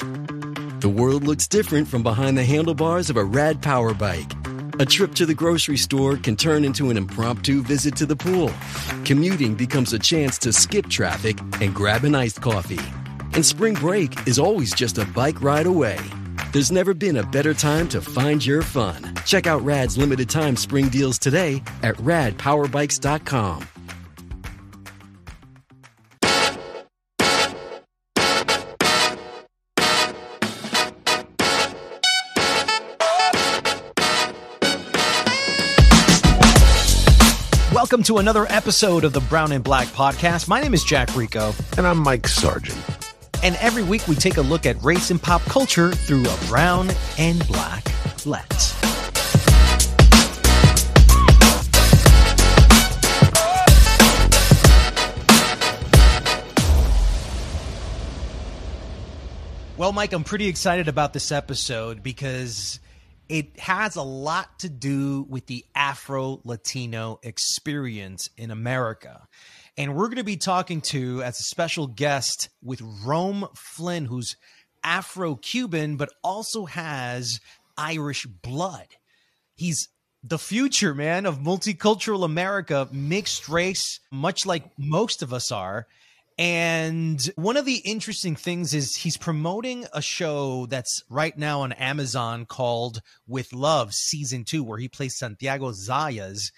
The world looks different from behind the handlebars of a Rad Power Bike. A trip to the grocery store can turn into an impromptu visit to the pool. Commuting becomes a chance to skip traffic and grab an iced coffee. And spring break is always just a bike ride away. There's never been a better time to find your fun. Check out Rad's limited-time spring deals today at RadPowerBikes.com. Welcome to another episode of the Brown and Black Podcast. My name is Jack Rico. And I'm Mike Sargent. And every week we take a look at race and pop culture through a brown and black lens. Well, Mike, I'm pretty excited about this episode because it has a lot to do with the Afro-Latino experience in America. And we're going to be talking to, as a special guest, with Rome Flynn, who's Afro-Cuban, but also has Irish blood. He's the future, man, of multicultural America, mixed race, much like most of us are. And one of the interesting things is he's promoting a show that's right now on Amazon called With Love Season 2, where he plays Santiago Zayas.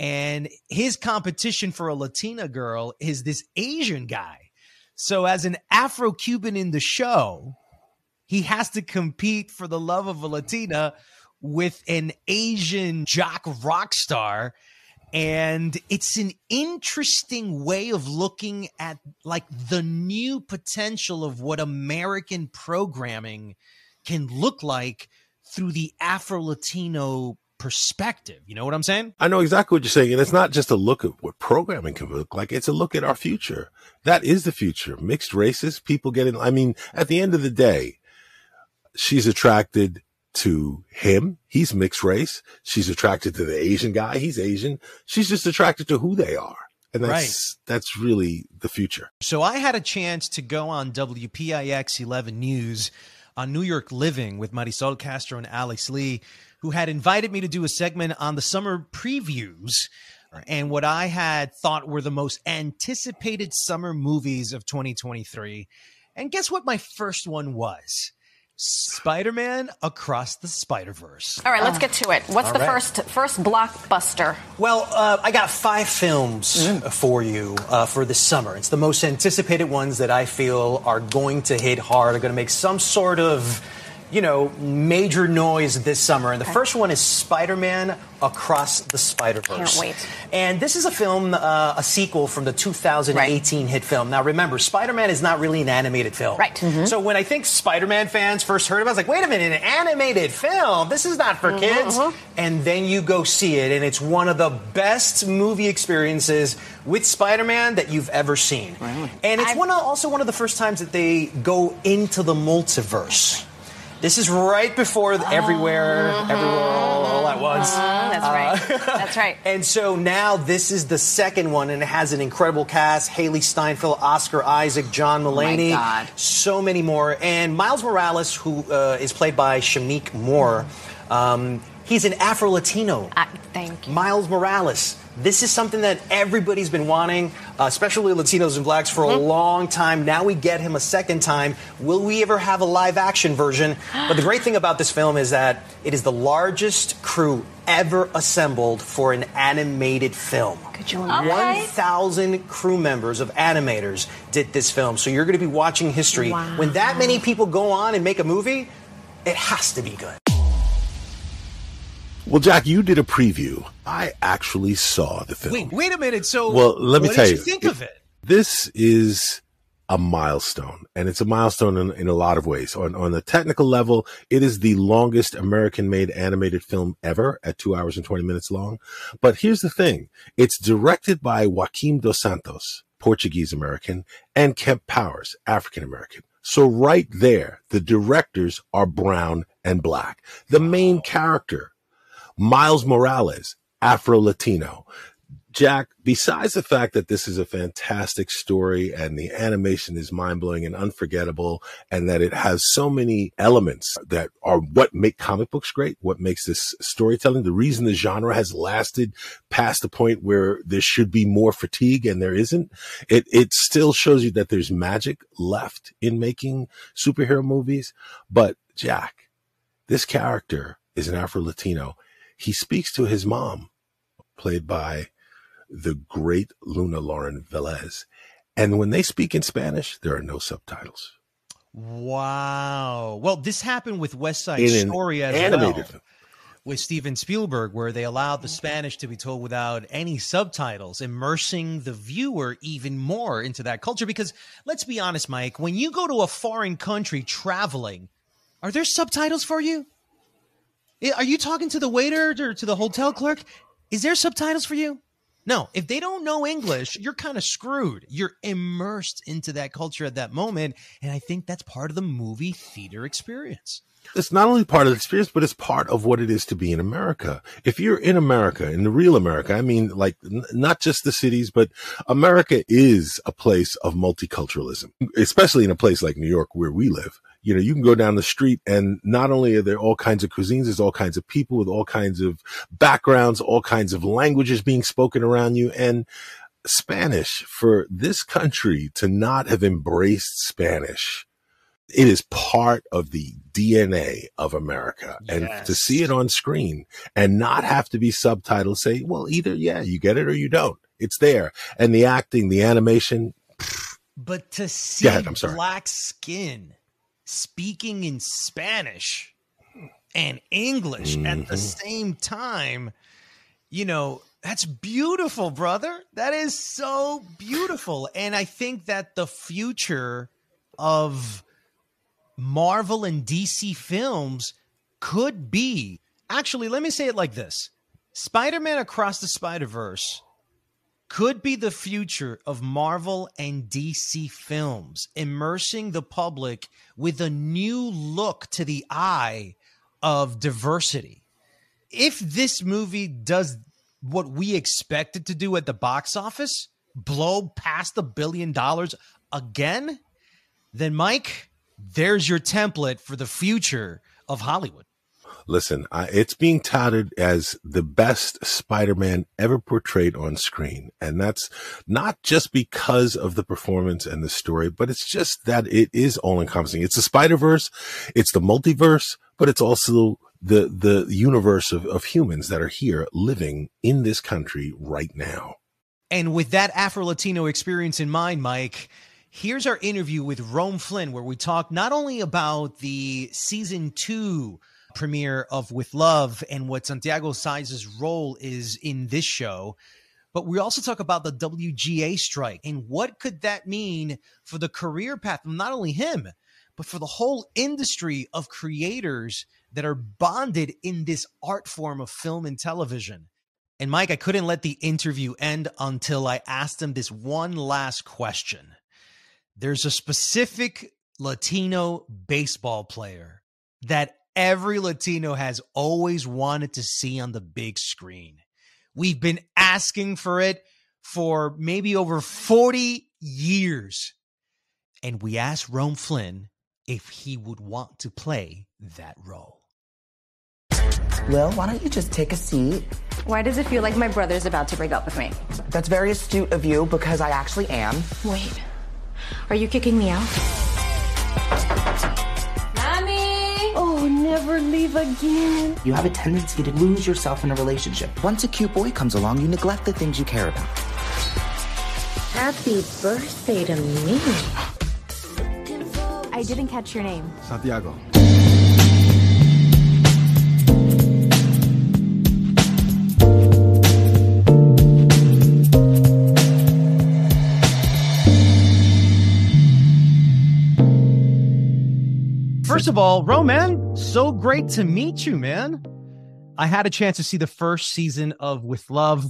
And his competition for a Latina girl is this Asian guy. So as an Afro-Cuban in the show, he has to compete for the love of a Latina with an Asian jock rock star. And it's an interesting way of looking at like the new potential of what American programming can look like through the Afro-Latino perspective. You know what I'm saying? I know exactly what you're saying. And it's not just a look at what programming can look like. It's a look at our future. That is the future. Mixed races, people getting, I mean, at the end of the day, she's attracted to him. He's mixed race. She's attracted to the Asian guy. He's Asian. She's just attracted to who they are. And that's really the future. So I had a chance to go on WPIX 11 News on New York Living with Marisol Castro and Alex Lee, who had invited me to do a segment on the summer previews and what I had thought were the most anticipated summer movies of 2023. And guess what my first one was? Spider-Man Across the Spider-Verse. All right, let's get to it. What's the first blockbuster? Well, I got 5 films for you for this summer. It's the most anticipated ones that I feel are going to hit hard, are going to make some sort of, you know, major noise this summer. And the first one is Spider-Man Across the Spider-Verse. Can't wait. And this is a film, a sequel from the 2018 hit film. Now, remember, Spider-Man is not really an animated film. Right. Mm-hmm. So when I think Spider-Man fans first heard about it, I was like, wait a minute, an animated film? This is not for kids. And then you go see it, and it's one of the best movie experiences with Spider-Man that you've ever seen. Really? And it's also one of the first times that they go into the multiverse. This is right before everywhere, all at once. That's right. That's right. And so now this is the second one, and it has an incredible cast. Haley Steinfeld, Oscar Isaac, John Mulaney. Oh my God. So many more. And Miles Morales, who is played by Shamik Moore, he's an Afro-Latino. Thank you. Miles Morales. This is something that everybody's been wanting, especially Latinos and blacks, for a long time. Now we get him a second time. Will we ever have a live-action version? But the great thing about this film is that it is the largest crew ever assembled for an animated film. Could you imagine? 1,000 crew members of animators did this film. So you're going to be watching history. Wow. When that many people go on and make a movie, it has to be good. Well, Jack, you did a preview. I actually saw the film. Wait a minute. So, well, let me tell you. What did you think of it? This is a milestone, and it's a milestone in a lot of ways. On the technical level, it is the longest American-made animated film ever at 2 hours and 20 minutes long. But here's the thing. It's directed by Joaquim Dos Santos, Portuguese-American, and Kemp Powers, African-American. So right there, the directors are brown and black. The main character, Miles Morales, Afro-Latino. Jack, besides the fact that this is a fantastic story and the animation is mind-blowing and unforgettable, and that it has so many elements that are what make comic books great, what makes this storytelling, the reason the genre has lasted past the point where there should be more fatigue and there isn't, it still shows you that there's magic left in making superhero movies. But Jack, this character is an Afro-Latino. He speaks to his mom, played by the great Luna Lauren Velez. And when they speak in Spanish, there are no subtitles. Wow. Well, this happened with West Side Story as well, with Steven Spielberg, where they allowed the Spanish to be told without any subtitles, immersing the viewer even more into that culture. Because let's be honest, Mike, when you go to a foreign country traveling, are there subtitles for you? Are you talking to the waiter or to the hotel clerk? Is there subtitles for you? No. If they don't know English, you're kind of screwed. You're immersed into that culture at that moment. And I think that's part of the movie theater experience. It's not only part of the experience, but it's part of what it is to be in America. If you're in America, in the real America, I mean, like not just the cities, but America is a place of multiculturalism, especially in a place like New York where we live. You know, you can go down the street and not only are there all kinds of cuisines, there's all kinds of people with all kinds of backgrounds, all kinds of languages being spoken around you. And Spanish, for this country to not have embraced Spanish, it is part of the DNA of America. Yes. And to see it on screen and not have to be subtitled, say, well, either, yeah, you get it or you don't. It's there. And the acting, the animation. But to see black skin speaking in Spanish and English at the same time, you know, that's beautiful, brother. That is so beautiful. And I think that the future of Marvel and DC films could be, actually, let me say it like this. Spider-Man Across the Spider-Verse could be the future of Marvel and DC films, immersing the public with a new look to the eye of diversity. If this movie does what we expect it to do at the box office, blow past $1 billion again, then Mike, there's your template for the future of Hollywood. Listen, it's being touted as the best Spider-Man ever portrayed on screen. And that's not just because of the performance and the story, but it's just that it is all encompassing. It's the Spider-Verse, it's the multiverse, but it's also the universe of humans that are here living in this country right now. And with that Afro-Latino experience in mind, Mike, here's our interview with Rome Flynn, where we talk not only about the season 2 premiere of With Love and what Santiago Zayas' role is in this show, but we also talk about the WGA strike and what could that mean for the career path of not only him, but for the whole industry of creators that are bonded in this art form of film and television. And Mike, I couldn't let the interview end until I asked him this one last question. There's a specific Latino baseball player that every Latino has always wanted to see on the big screen. We've been asking for it for maybe over 40 years. And we asked Rome Flynn if he would want to play that role. Lil, why don't you just take a seat? Why does it feel like my brother's about to break up with me? That's very astute of you, because I actually am. Wait. Are you kicking me out? Mommy! Oh, never leave again. You have a tendency to lose yourself in a relationship. Once a cute boy comes along, you neglect the things you care about. Happy birthday to me. I didn't catch your name. Santiago. First of all, Rome, man, so great to meet you, man. I had a chance to see the first season of With Love,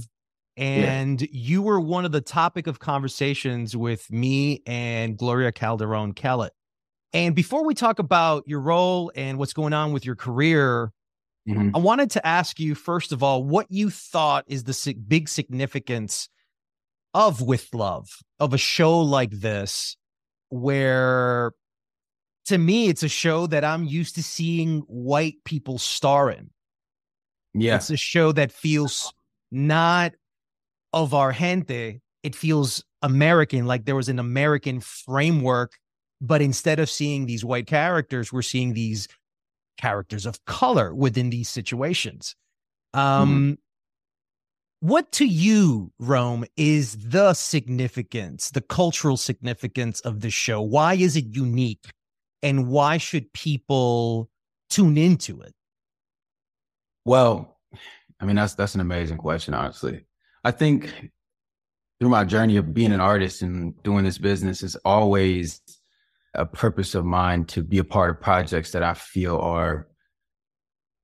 and you were one of the topic of conversations with me and Gloria Calderon Kellett. And before we talk about your role and what's going on with your career, Mm-hmm. I wanted to ask you, first of all, what you thought is the big significance of With Love, of a show like this, where to me, it's a show that I'm used to seeing white people star in. Yeah. It's a show that feels not of our gente. It feels American, like there was an American framework, but instead of seeing these white characters, we're seeing these characters of color within these situations. What to you, Rome, is the significance, the cultural significance of this show? Why is it unique, and why should people tune into it? Well, I mean, that's an amazing question, honestly. I think through my journey of being an artist and doing this business, is always a purpose of mine to be a part of projects that I feel are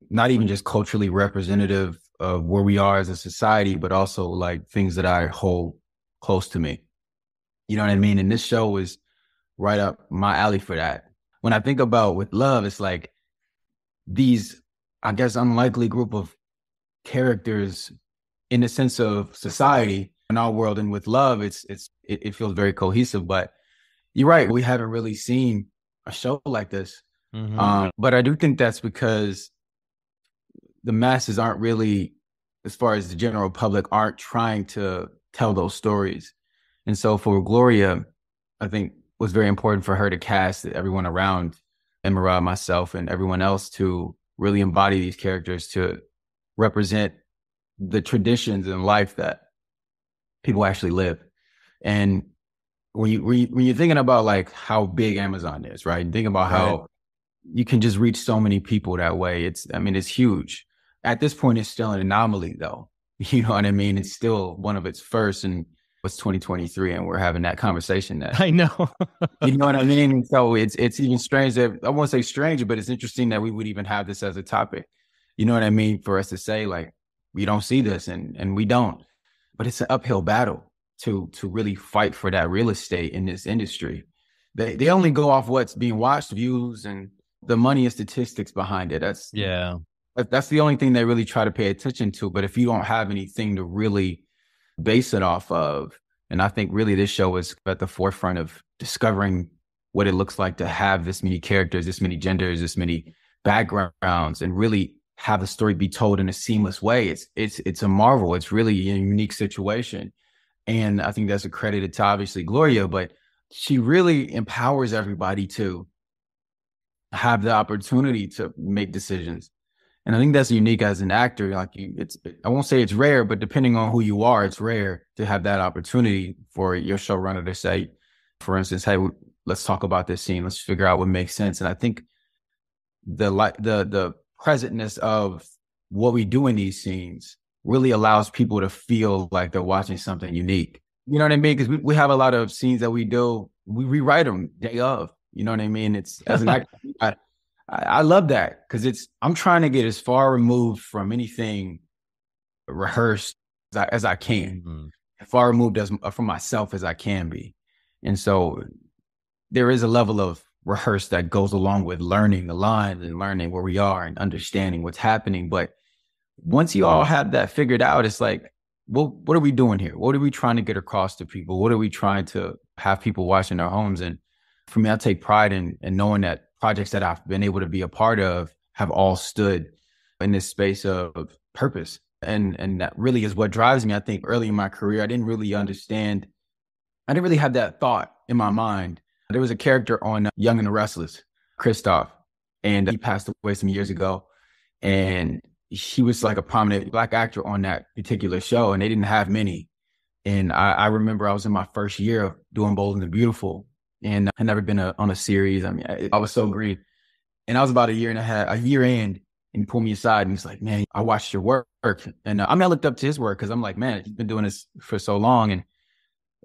not even just culturally representative of where we are as a society, but also like things that I hold close to me. You know what I mean? And this show was right up my alley for that. When I think about With Love, it's like these, I guess, unlikely group of characters in the sense of society in our world. And With Love, it feels very cohesive, but you're right. We haven't really seen a show like this. Mm-hmm. But I do think that's because the masses aren't really, as far as the general public, aren't trying to tell those stories. And so for Gloria, I think it was very important for her to cast everyone around Emerald, myself, and everyone else to really embody these characters, to represent the traditions in life that people actually live. And when you're thinking about like how big Amazon is, right? Think about how you can just reach so many people that way. It's huge. At this point, it's still an anomaly though. You know what I mean? It's still one of its first, and it's 2023 and we're having that conversation that I know. You know what I mean? So it's even strange that, I won't say strange, but it's interesting that we would even have this as a topic. You know what I mean? For us to say like, we don't see this and we don't, but it's an uphill battle to really fight for that real estate in this industry. They only go off what's being watched, views, and the money and statistics behind it. That's the only thing they really try to pay attention to. But if you don't have anything to really base it off of, and I think really this show is at the forefront of discovering what it looks like to have this many characters, this many genders, this many backgrounds, and really have the story be told in a seamless way. It's a marvel. It's really a unique situation. And I think that's accredited to obviously Gloria, but she really empowers everybody to have the opportunity to make decisions. And I think that's unique as an actor. Like I won't say it's rare, but depending on who you are, it's rare to have that opportunity for your showrunner to say, for instance, hey, let's talk about this scene. Let's figure out what makes sense. And I think the presentness of what we do in these scenes really allows people to feel like they're watching something unique. You know what I mean? Because we have a lot of scenes that we do, we rewrite them day of. You know what I mean? It's as an actor, I love that because I'm trying to get as far removed from anything rehearsed as I can, as far removed from myself as I can be. And so there is a level of rehearse that goes along with learning the lines and learning where we are and understanding what's happening. But once you all have that figured out, it's like, well, what are we doing here? What are we trying to get across to people? What are we trying to have people watch in their homes? And for me, I take pride in knowing that projects that I've been able to be a part of have all stood in this space of purpose. And that really is what drives me. I think early in my career, I didn't really have that thought in my mind. There was a character on Young and the Restless, Kristoff, and he passed away some years ago. And he was like a prominent Black actor on that particular show, and they didn't have many. And I remember I was in my first year of doing Bold and the Beautiful, and I'd never been on a series. I mean, I was so green. And I was about a year in, and he pulled me aside and he's like, man, I watched your work. And I mean, I looked up to his work because I'm like, man, he's been doing this for so long. And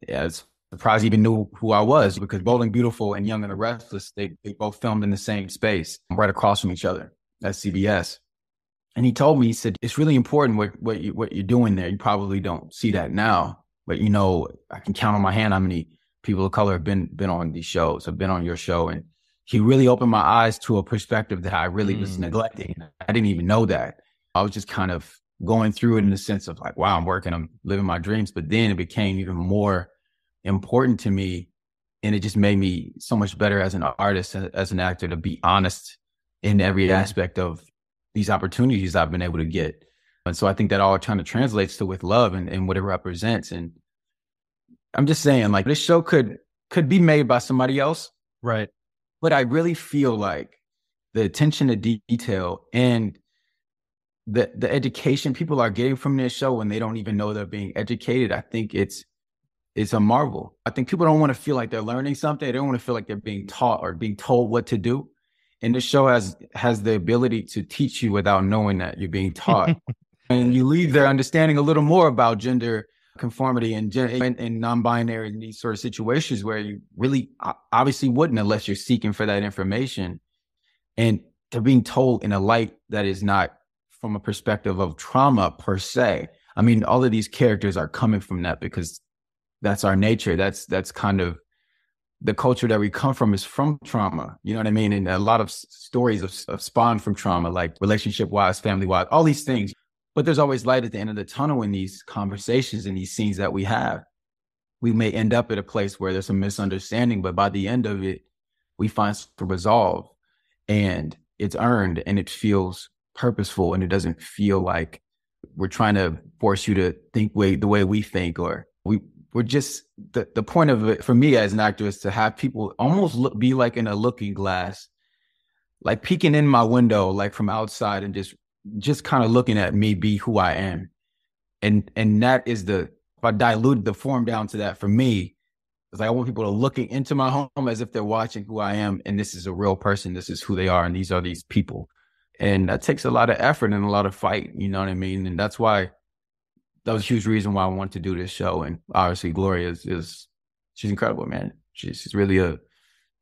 yeah, it's surprised he even knew who I was because Bold and Beautiful and Young and the Restless, they both filmed in the same space right across from each other at CBS. And he told me, he said, it's really important what you're doing there. You probably don't see that now, but you know, I can count on my hand how many people of color have been on these shows, have been on your show. And he really opened my eyes to a perspective that I really was neglecting. I didn't even know that. I was just kind of going through it in the sense of like, wow, I'm working, I'm living my dreams. But then it became even more important to me. And it just made me so much better as an artist, as an actor, to be honest in every aspect of these opportunities I've been able to get. And so I think that all kind of translates to With Love and what it represents. And I'm just saying, like, this show could be made by somebody else. Right. But I really feel like the attention to detail and the education people are getting from this show when they don't even know they're being educated, I think it's a marvel. I think people don't want to feel like they're learning something. They don't want to feel like they're being taught or being told what to do. And the show has the ability to teach you without knowing that you're being taught. And you leave there understanding a little more about gender conformity and non-binary and these sort of situations where you really obviously wouldn't unless you're seeking for that information. And they're being told in a light that is not from a perspective of trauma per se. I mean, all of these characters are coming from that because that's our nature. That's kind of the culture that we come from is from trauma. You know what I mean? And a lot of stories of spawn from trauma, like relationship-wise, family-wise, all these things. But there's always light at the end of the tunnel in these conversations and these scenes that we have. We may end up at a place where there's a misunderstanding, but by the end of it, we find some resolve and it's earned and it feels purposeful and it doesn't feel like we're trying to force you to think the way we think or we're just, the point of it for me as an actor is to have people almost be like in a looking glass, like peeking in my window, like from outside and just kind of looking at me be who I am. And that is if I diluted the form down to that for me, it's like I want people to looking into my home as if they're watching who I am. And this is a real person. This is who they are. And these are these people. And that takes a lot of effort and a lot of fight. You know what I mean? And that's why that was a huge reason why I wanted to do this show. And obviously Gloria is she's incredible, man. She's really a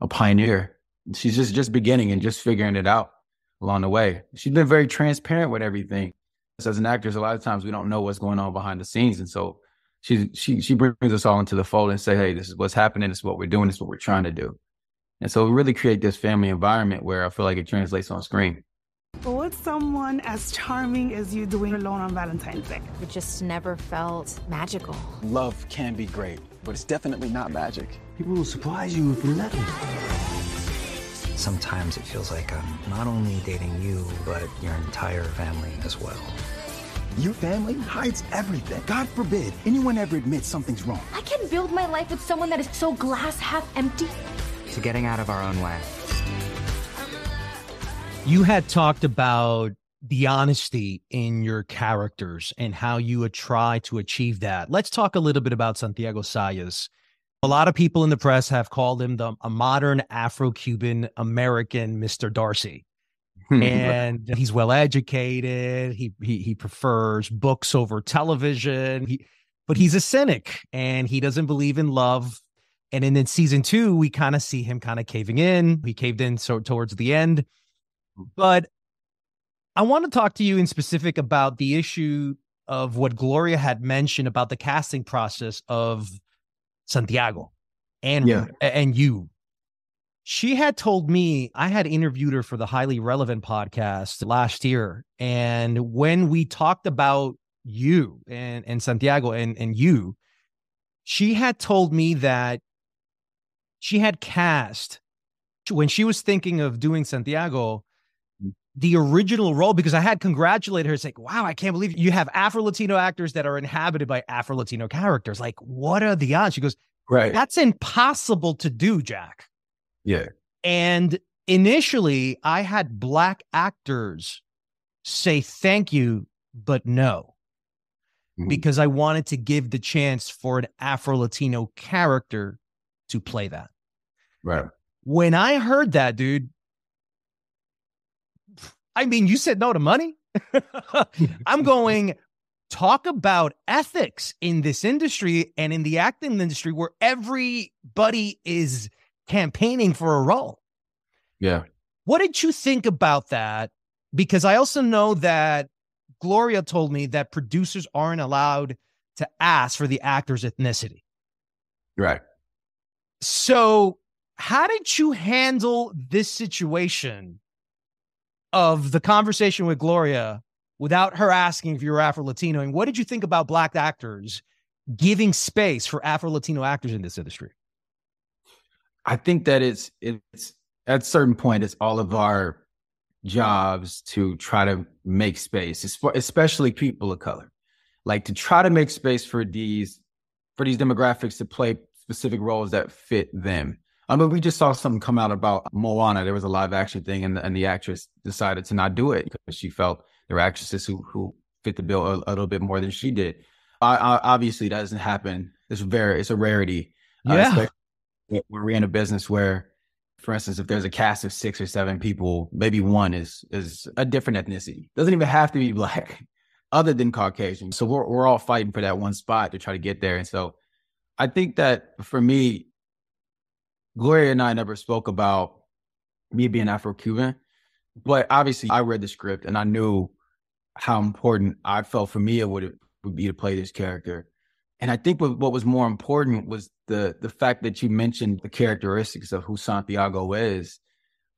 pioneer. She's just beginning and just figuring it out along the way. She's been very transparent with everything. As an actress, a lot of times we don't know what's going on behind the scenes. And so she brings us all into the fold and say, hey, this is what's happening. This is what we're doing. This is what we're trying to do. And so we really create this family environment where I feel like it translates on screen. But with someone as charming as you doing alone on Valentine's Day? It just never felt magical. Love can be great, but it's definitely not magic. People will surprise you if you let them. Sometimes it feels like I'm not only dating you, but your entire family as well. Your family hides everything. God forbid anyone ever admits something's wrong. I can build my life with someone that is so glass half empty. So getting out of our own way. You had talked about the honesty in your characters and how you would try to achieve that. Let's talk a little bit about Santiago Zayas. A lot of people in the press have called him a modern Afro-Cuban American Mr. Darcy. And he's well-educated. He prefers books over television. But he's a cynic and he doesn't believe in love. And then in season 2, we kind of see him kind of caving in. He caved in so towards the end. But I want to talk to you in specific about the issue of what Gloria had mentioned about the casting process of Santiago and you. She had told me, I had interviewed her for the Highly Relevant podcast last year. And when we talked about you and Santiago and you, she had told me that she had cast, when she was thinking of doing Santiago, the original role, because I had congratulated her saying, wow, I can't believe you have Afro-Latino actors that are inhabited by Afro-Latino characters. Like, what are the odds? She goes, right. That's impossible to do, Jack. Yeah. And initially I had Black actors say, thank you, but no, because I wanted to give the chance for an Afro-Latino character to play that. Right. When I heard that, dude, I mean, you said no to money. I'm going, talk about ethics in this industry and in the acting industry where everybody is campaigning for a role. Yeah. What did you think about that? Because I also know that Gloria told me that producers aren't allowed to ask for the actor's ethnicity. Right. So How did you handle this situation of the conversation with Gloria without her asking if you were Afro-Latino? And what did you think about Black actors giving space for Afro-Latino actors in this industry? I think that it's at a certain point, it's all of our jobs to try to make space, especially people of color, like to try to make space for these demographics to play specific roles that fit them. I mean, we just saw something come out about Moana. There was a live action thing, and the actress decided to not do it because she felt there were actresses who fit the bill a little bit more than she did. Obviously, that doesn't happen. It's a rarity. Yeah. We're in a business where, for instance, if there's a cast of 6 or 7 people, maybe one is a different ethnicity. Doesn't even have to be Black, other than Caucasian. So we're all fighting for that one spot to try to get there. And so I think that for me, Gloria and I never spoke about me being Afro-Cuban, but obviously I read the script and I knew how important I felt for me it would be to play this character. And I think what was more important was the fact that you mentioned the characteristics of who Santiago is.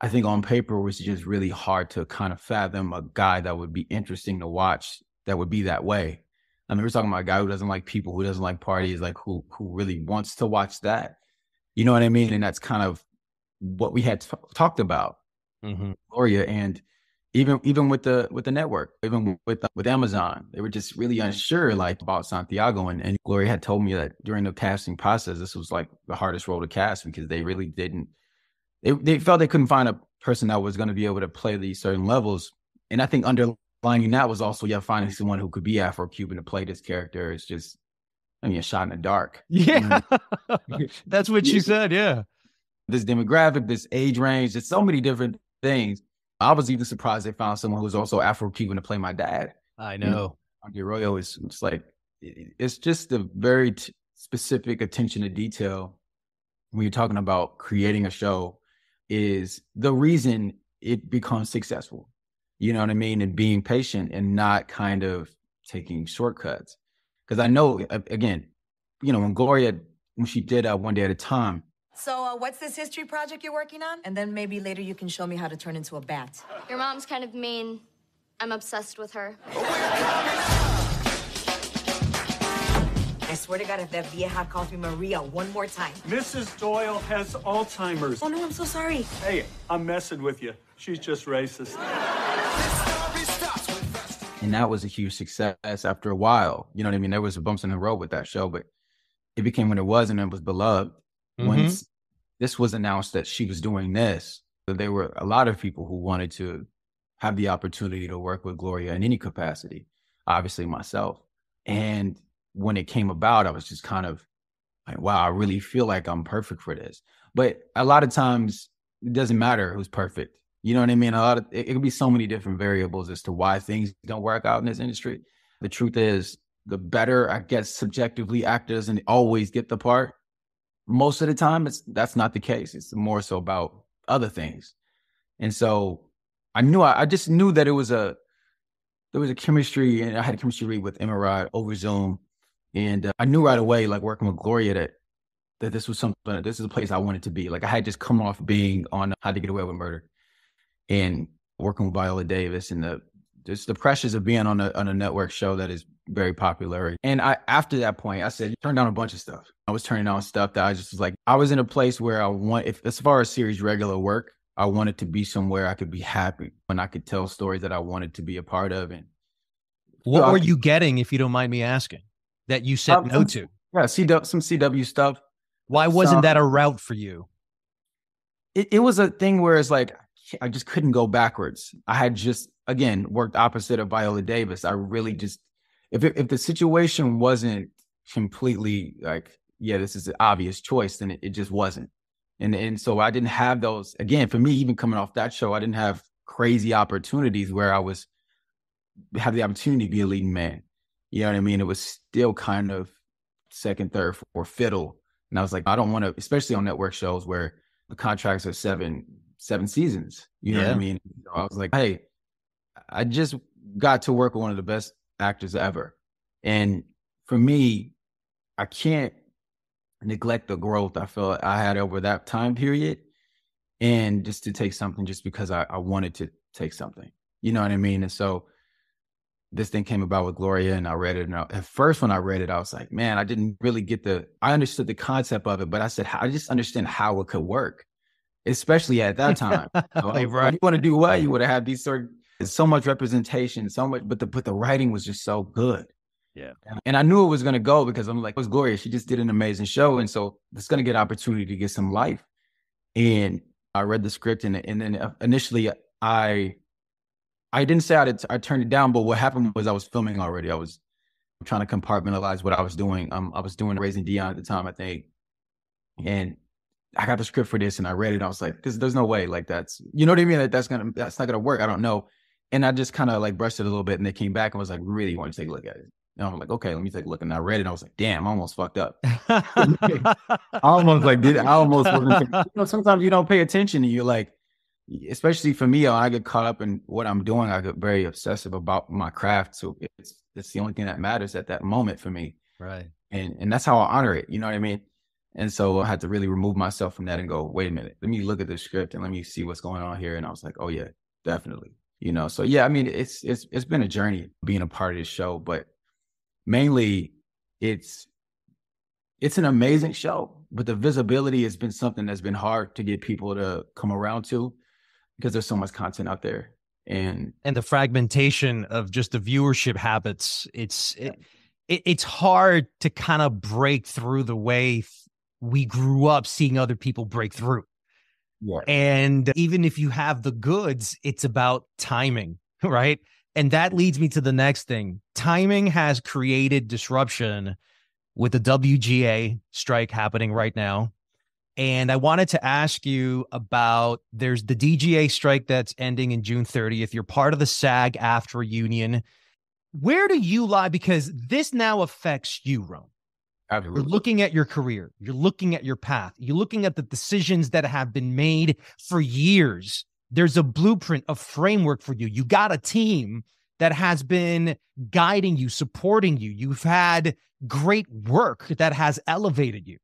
I think on paper was just really hard to kind of fathom a guy that would be interesting to watch that would be that way. I mean, we're talking about a guy who doesn't like people, who doesn't like parties, like who really wants to watch that. You know what I mean? And that's kind of what we had talked about, mm-hmm. Gloria, and even with the network, even with Amazon, they were just really unsure like about Santiago. And Gloria had told me that during the casting process, this was like the hardest role to cast because they really didn't. They felt they couldn't find a person that was going to be able to play these certain levels. And I think underlining that was also finding someone who could be Afro-Cuban to play this character is just. I mean, a shot in the dark. Yeah, that's what you said, yeah. This demographic, this age range, there's so many different things. I was even surprised they found someone who was also Afro-Cuban to play my dad. I know. You know, Arroyo is it's just a very specific attention to detail when you're talking about creating a show is the reason it becomes successful. You know what I mean? And being patient and not kind of taking shortcuts. Because I know, again, when Gloria, when she did One Day at a Time. So what's this history project you're working on? And then maybe later you can show me how to turn into a bat. Your mom's kind of mean. I'm obsessed with her. I swear to God, if that vieja calls me Maria one more time. Mrs. Doyle has Alzheimer's. Oh, no, I'm so sorry. Hey, I'm messing with you. She's just racist. And that was a huge success after a while. You know what I mean? There was bumps in the road with that show, but it became what it was, and it was beloved. Mm-hmm. Once this was announced that she was doing this, there were a lot of people who wanted to have the opportunity to work with Gloria in any capacity, obviously myself. And when it came about, I was just kind of like, wow, I really feel like I'm perfect for this. But a lot of times it doesn't matter who's perfect. You know what I mean? It could be so many different variables as to why things don't work out in this industry. The truth is, the better, I guess, subjectively, actors and always get the part. Most of the time, that's not the case. It's more so about other things. And so I knew, I just knew that it was there was a chemistry, and I had a chemistry read with Emerald over Zoom. And I knew right away, like working with Gloria, that this was something, this is a place I wanted to be. Like I had just come off being on How to Get Away with Murder. And working with Viola Davis and just the pressures of being on a network show that is very popular. And after that point, I said, turned down a bunch of stuff. I was turning down stuff that I just was like, I was in a place where as far as series regular work, I wanted to be somewhere I could be happy and I could tell stories that I wanted to be a part of. And what were you getting, if you don't mind me asking, that you said no to? Yeah, some CW stuff. Why wasn't that a route for you? It was a thing where it's like, I just couldn't go backwards. I had just, again, worked opposite of Viola Davis. I really just, if the situation wasn't completely like, yeah, this is an obvious choice, then it just wasn't. And so I didn't have those, again, for me, even coming off that show, I didn't have crazy opportunities where I had the opportunity to be a leading man. You know what I mean? It was still kind of second, third, fourth fiddle. And I was like, I don't want to, especially on network shows where the contracts are seven seasons. You know what I mean? I was like, hey, I just got to work with one of the best actors ever. And for me, I can't neglect the growth I felt I had over that time period, and just to take something just because I wanted to take something. You know what I mean? And so this thing came about with Gloria, and I read it. And at first, when I read it, I was like, man, I didn't really get I understood the concept of it, but I said, I just understand how it could work, especially at that time. Like, right. You want to do what? You would have had these sort of, so much representation, so much, but the writing was just so good. Yeah. And I knew it was going to go because I'm like, it was Gloria. She just did an amazing show. And so it's going to get opportunity to get some life. And I read the script, and then initially I didn't say I turned it down, but what happened was I was filming already. I was trying to compartmentalize what I was doing. I was doing Raising Dion at the time, I think. And I got the script for this and I read it. And I was like, there's no way, like that's, you know what I mean? That's not going to work. I don't know. And I just kind of like brushed it a little bit, and they came back and was like, really want to take a look at it. And I'm like, okay, let me take a look. And I read it and I was like, damn, I almost fucked up. I almost wasn't, you know, sometimes you don't pay attention and you're like, especially for me, I get caught up in what I'm doing. I get very obsessive about my craft. So it's the only thing that matters at that moment for me. Right. And that's how I honor it. You know what I mean? And so I had to really remove myself from that and go, wait a minute, let me look at the script and let me see what's going on here. And I was like, oh yeah, definitely. You know? So yeah, I mean, it's been a journey being a part of this show, but mainly it's an amazing show, but the visibility has been something that's been hard to get people to come around to, because there's so much content out there, and the fragmentation of just the viewership habits. It's hard to kind of break through the way we grew up seeing other people break through. Yeah. And even if you have the goods, it's about timing, right? And that leads me to the next thing. Timing has created disruption with the WGA strike happening right now. And I wanted to ask you about, there's the DGA strike that's ending in June 30th. You're part of the SAG-AFTRA union. Where do you lie? Because this now affects you, Rome. Absolutely. You're looking at your career. You're looking at your path. You're looking at the decisions that have been made for years. There's a blueprint, a framework for you. You got a team that has been guiding you, supporting you. You've had great work that has elevated you.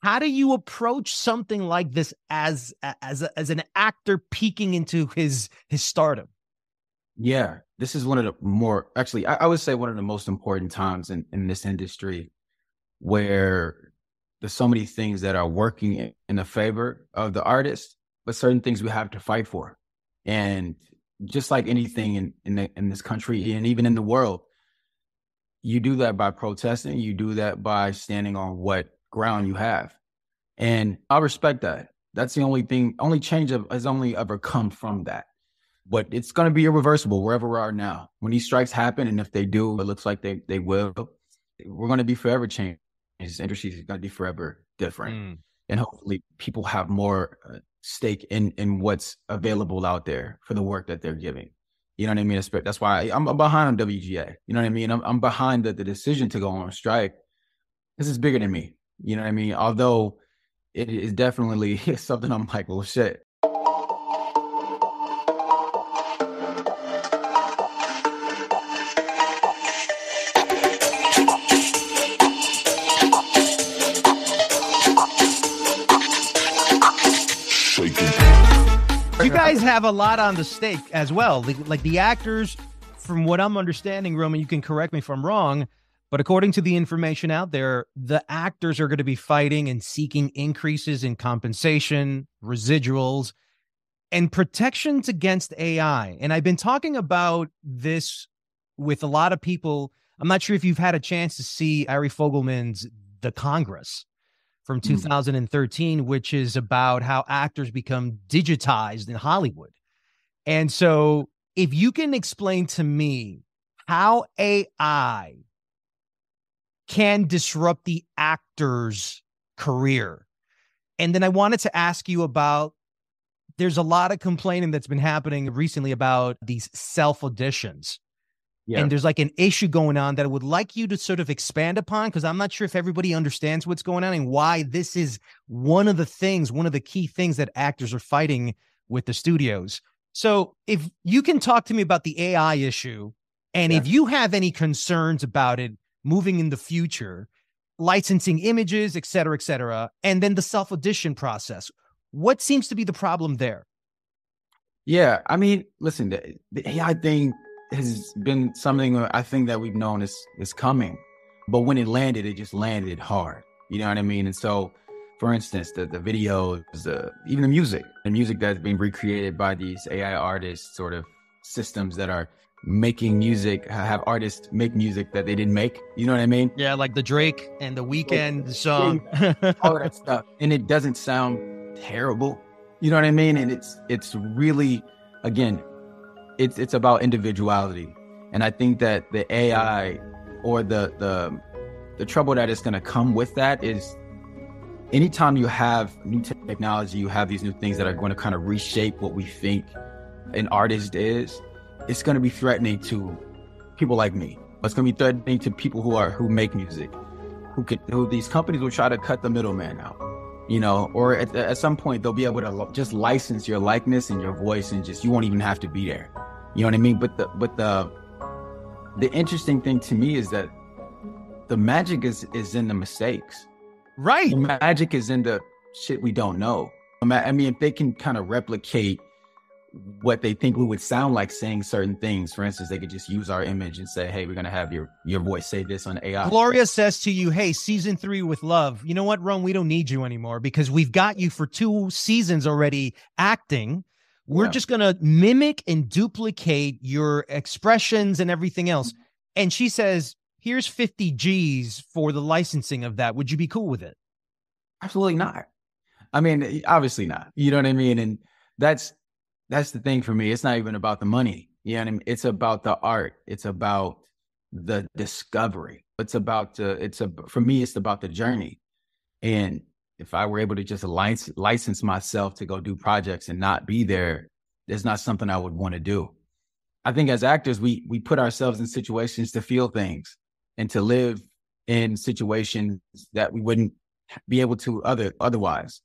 How do you approach something like this as an actor peeking into his stardom? Yeah, this is one of the more, actually, I would say one of the most important times in this industry, where there's so many things that are working in the favor of the artist, but certain things we have to fight for. And just like anything in this country and even in the world, you do that by protesting, you do that by standing on what ground you have. And I respect that. That's the only thing, only change has only ever come from that. But it's going to be irreversible wherever we are now. When these strikes happen, and if they do, it looks like they will, we're going to be forever changed. This industry is going to be forever different. Mm. And hopefully people have more stake in what's available out there for the work that they're giving. You know what I mean? That's why I'm behind on WGA. You know what I mean? I'm behind the decision to go on strike. This is bigger than me. You know what I mean? Although it is definitely something I'm like, well, shit. You guys have a lot on the stake as well. Like the actors, from what I'm understanding, Roman, you can correct me if I'm wrong, but according to the information out there, the actors are going to be fighting and seeking increases in compensation, residuals, and protections against AI. And I've been talking about this with a lot of people. I'm not sure if you've had a chance to see Ari Fogelman's The Congress from 2013, which is about how actors become digitized in Hollywood. And so if you can explain to me how AI can disrupt the actor's career. And then I wanted to ask you about, there's a lot of complaining that's been happening recently about these self-auditions. Yeah. And there's like an issue going on that I would like you to sort of expand upon, because I'm not sure if everybody understands what's going on and why this is one of the things, one of the key things that actors are fighting with the studios. So if you can talk to me about the AI issue, and if you have any concerns about it moving in the future, licensing images, et cetera, et cetera. And then the self-audition process. What seems to be the problem there? Yeah, I mean, listen, the AI thing has been something I think that we've known is coming. But when it just landed hard. You know what I mean? And so, for instance, the videos, even the music that's being recreated by these AI artists, sort of systems that are making music, have artists make music that they didn't make. You know what I mean? Yeah, like the Drake and the Weeknd song. All that stuff. And it doesn't sound terrible. You know what I mean? And it's really, again, it's about individuality. And I think that the AI or the trouble that is going to come with that is anytime you have new technology, you have these new things that are going to kind of reshape what we think an artist is, it's going to be threatening to people like me. It's going to be threatening to people who make music, who these companies will try to cut the middleman out, you know, or at some point they'll be able to just license your likeness and your voice and just, you won't even have to be there. You know what I mean? But the interesting thing to me is that the magic is in the mistakes. Right. The magic is in the shit we don't know. I mean, if they can kind of replicate what they think we would sound like saying certain things, for instance, they could just use our image and say, hey, we're going to have your voice say this on AI. Gloria says to you, hey, season 3 with love. You know what, Rome, we don't need you anymore because we've got you for 2 seasons already acting. We're just going to mimic and duplicate your expressions and everything else. And she says, here's 50 G's for the licensing of that. Would you be cool with it? Absolutely not. I mean, obviously not. You know what I mean? And that's the thing for me. It's not even about the money. You know what I mean? It's about the art. It's about the discovery. For me, it's about the journey. And if I were able to just license myself to go do projects and not be there, there's not something I would want to do. I think as actors, we put ourselves in situations to feel things and to live in situations that we wouldn't be able to otherwise.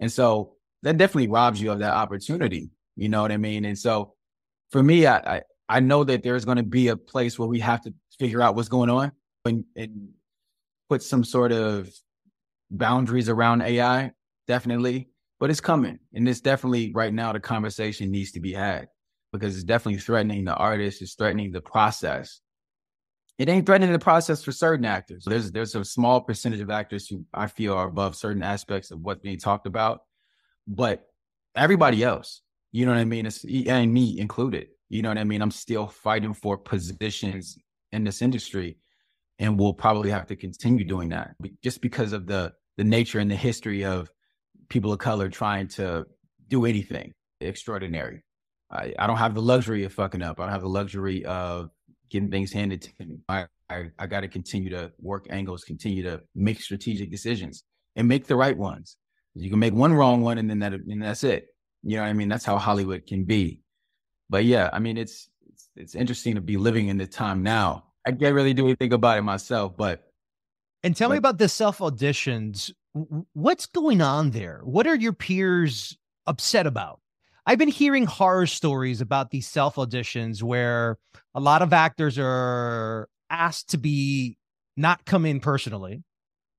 And so that definitely robs you of that opportunity. You know what I mean? And so for me, I know that there's going to be a place where we have to figure out what's going on and put some sort of boundaries around AI, definitely. But it's coming. And it's definitely right now the conversation needs to be had because it's definitely threatening the artist. It's threatening the process. It ain't threatening the process for certain actors. There's a small percentage of actors who I feel are above certain aspects of what's being talked about, but everybody else, you know what I mean? It's, and me included, you know what I mean? I'm still fighting for positions in this industry and we'll probably have to continue doing that just because of the nature and the history of people of color trying to do anything extraordinary. I don't have the luxury of fucking up. I don't have the luxury of getting things handed to me. I got to continue to work angles, continue to make strategic decisions and make the right ones. You can make one wrong one and then that's it. You know what I mean? That's how Hollywood can be. But yeah, I mean, it's interesting to be living in the time now. I can't really do anything about it myself, but. And tell me about the self-auditions. What's going on there? What are your peers upset about? I've been hearing horror stories about these self-auditions where a lot of actors are asked to be not come in personally.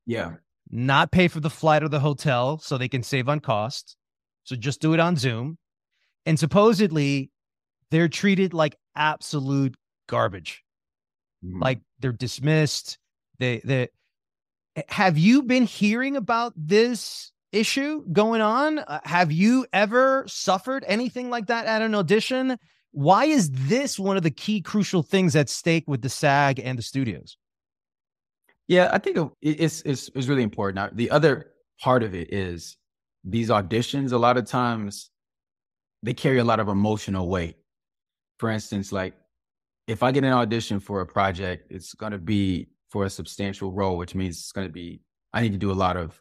Yeah. Not pay for the flight or the hotel so they can save on cost. So just do it on Zoom. And supposedly they're treated like absolute garbage. Mm-hmm. Like they're dismissed. They have you been hearing about this issue going on? Have you ever suffered anything like that at an audition? Why is this one of the key crucial things at stake with the SAG and the studios? Yeah, I think it's really important. Now, the other part of it is these auditions, a lot of times they carry a lot of emotional weight. For instance, like if I get an audition for a project, it's going to be for a substantial role, which means it's going to be, I need to do a lot of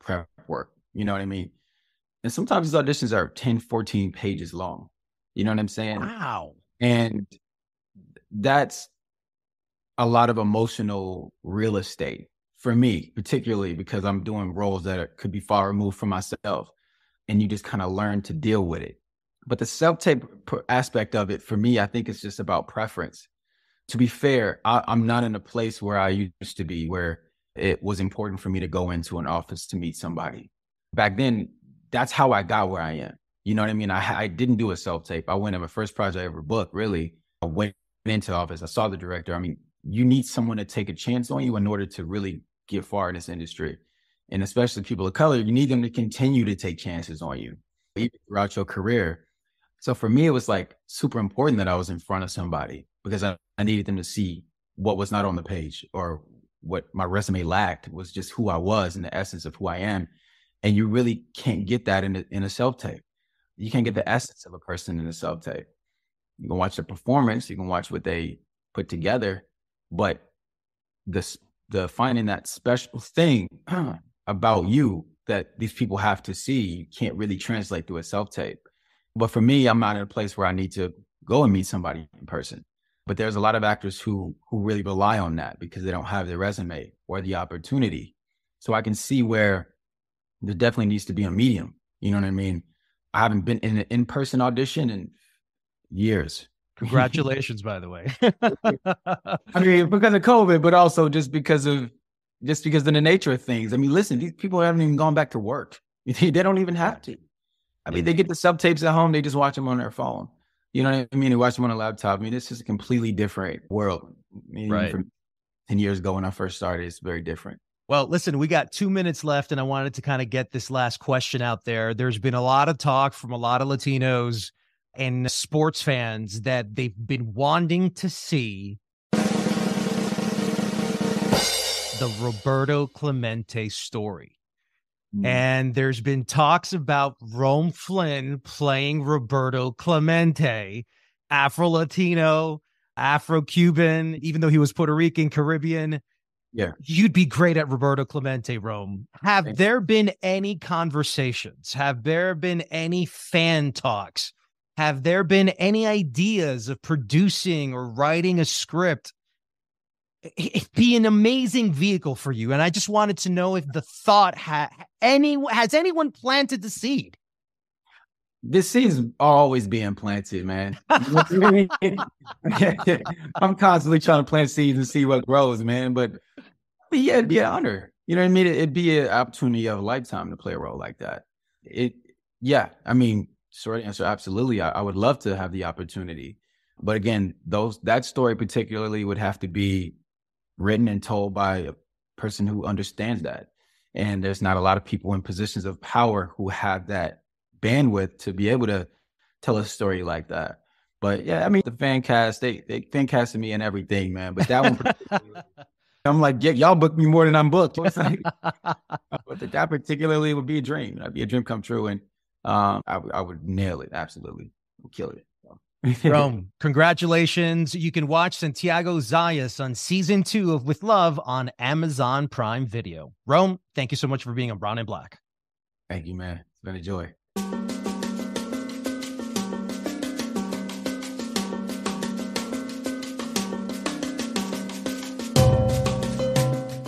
prep work, you know what I mean? And sometimes these auditions are 10, 14 pages long. You know what I'm saying? Wow. And that's a lot of emotional real estate for me, particularly because I'm doing roles that could be far removed from myself. And you just kind of learn to deal with it. But the self-tape aspect of it, for me, I think it's just about preference. To be fair, I'm not in a place where I used to be, where it was important for me to go into an office to meet somebody. Back then, that's how I got where I am. You know what I mean? I didn't do a self-tape. I went on my first project I ever booked, really. I went into the office. I saw the director. I mean, you need someone to take a chance on you in order to really get far in this industry. And especially people of color, you need them to continue to take chances on you, even throughout your career. So for me, it was like super important that I was in front of somebody because I needed them to see what was not on the page, or what my resume lacked was just who I was and the essence of who I am. And you really can't get that in a self-tape. You can't get the essence of a person in a self-tape. You can watch their performance, you can watch what they put together, but the finding that special thing about you that these people have to see, you can't really translate through a self-tape. But for me, I'm not in a place where I need to go and meet somebody in person. But there's a lot of actors who really rely on that because they don't have the resume or the opportunity. So I can see where there definitely needs to be a medium. You know what I mean? I haven't been in an in-person audition in years. Congratulations, by the way. I mean, because of COVID, but also just because of the nature of things. I mean, listen, these people haven't even gone back to work. They don't even have to. I mean, they get the subtapes at home. They just watch them on their phone. You know what I mean? They watch them on a laptop. I mean, this is a completely different world. I mean, right. From 10 years ago when I first started, it's very different. Well, listen, we got 2 minutes left and I wanted to kind of get this last question out there. There's been a lot of talk from a lot of Latinos and sports fans that they've been wanting to see the Roberto Clemente story. And there's been talks about Rome Flynn playing Roberto Clemente, Afro-Latino, Afro-Cuban, even though he was Puerto Rican, Caribbean. Yeah. You'd be great at Roberto Clemente, Rome. Have there been any conversations? Have there been any fan talks? Have there been any ideas of producing or writing a script? It'd be an amazing vehicle for you. And I just wanted to know if the thought has anyone planted the seed? This seed's always being planted, man. I'm constantly trying to plant seeds and see what grows, man. But yeah, it'd be an honor. You know what I mean? It'd be an opportunity of a lifetime to play a role like that. Yeah. I mean, short answer, absolutely. I would love to have the opportunity. But again, that story particularly would have to be written and told by a person who understands that. And there's not a lot of people in positions of power who have that bandwidth to be able to tell a story like that. But yeah, I mean, the fan cast, they fan casted me and everything, man. But that one, I'm like, yeah, y'all booked me more than I'm booked. But that particularly would be a dream. That'd be a dream come true. And I would nail it. Absolutely. I would kill it. Rome, congratulations. You can watch Santiago Zayas on season 2 of With Love on Amazon Prime Video. Rome, thank you so much for being on Brown and Black. Thank you, man. It's been a joy.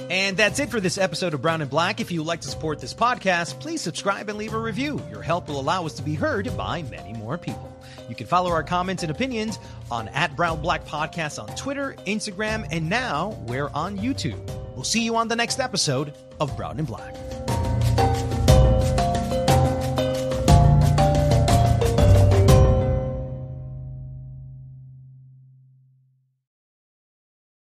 And that's it for this episode of Brown and Black. If you would like to support this podcast, please subscribe and leave a review. Your help will allow us to be heard by many more people. You can follow our comments and opinions on @BrownBlackPodcast on Twitter, Instagram, and now we're on YouTube. We'll see you on the next episode of Brown and Black.